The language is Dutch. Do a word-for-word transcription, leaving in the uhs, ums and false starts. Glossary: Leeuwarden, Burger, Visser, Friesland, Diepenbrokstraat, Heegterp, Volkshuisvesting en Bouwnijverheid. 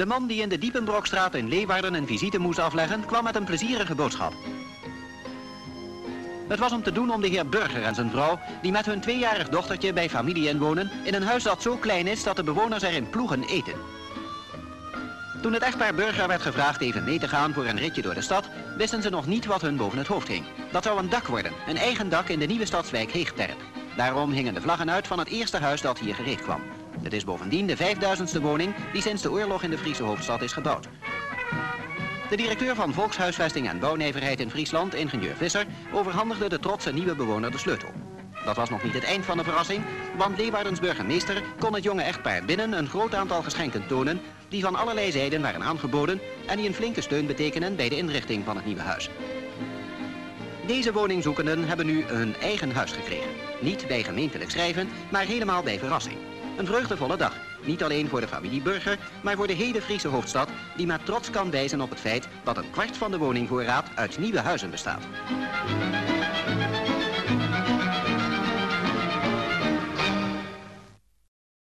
De man die in de Diepenbrokstraat in Leeuwarden een visite moest afleggen, kwam met een plezierige boodschap. Het was om te doen om de heer Burger en zijn vrouw, die met hun tweejarig dochtertje bij familie inwonen, in een huis dat zo klein is dat de bewoners er in ploegen eten. Toen het echtpaar Burger werd gevraagd even mee te gaan voor een ritje door de stad, wisten ze nog niet wat hun boven het hoofd hing. Dat zou een dak worden, een eigen dak in de nieuwe stadswijk Heegterp. Daarom hingen de vlaggen uit van het eerste huis dat hier gereed kwam. Het is bovendien de vijfduizendste woning die sinds de oorlog in de Friese hoofdstad is gebouwd. De directeur van Volkshuisvesting en Bouwnijverheid in Friesland, ingenieur Visser, overhandigde de trotse nieuwe bewoner de sleutel. Dat was nog niet het eind van de verrassing, want Leeuwardens burgemeester kon het jonge echtpaar binnen een groot aantal geschenken tonen die van allerlei zijden waren aangeboden en die een flinke steun betekenen bij de inrichting van het nieuwe huis. Deze woningzoekenden hebben nu hun eigen huis gekregen. Niet bij gemeentelijk schrijven, maar helemaal bij verrassing. Een vreugdevolle dag, niet alleen voor de familie Burger, maar voor de hele Friese hoofdstad, die maar trots kan wijzen op het feit dat een kwart van de woningvoorraad uit nieuwe huizen bestaat.